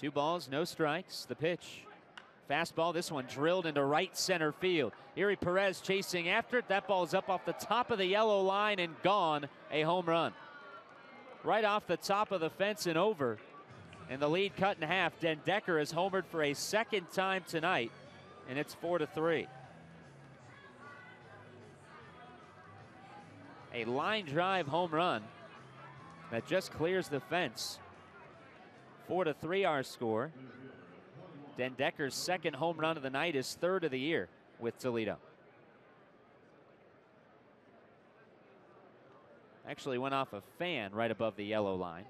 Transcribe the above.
Two balls, no strikes. The pitch. Fastball, this one drilled into right center field. Erie Perez chasing after it. That ball's up off the top of the yellow line and gone. A home run. Right off the top of the fence and over. And the lead cut in half. Den Dekker has homered for a second time tonight, and it's 4-3. A line drive home run that just clears the fence. 4-3 our score. Den Dekker's second home run of the night, is third of the year with Toledo. Actually went off a fan right above the yellow line.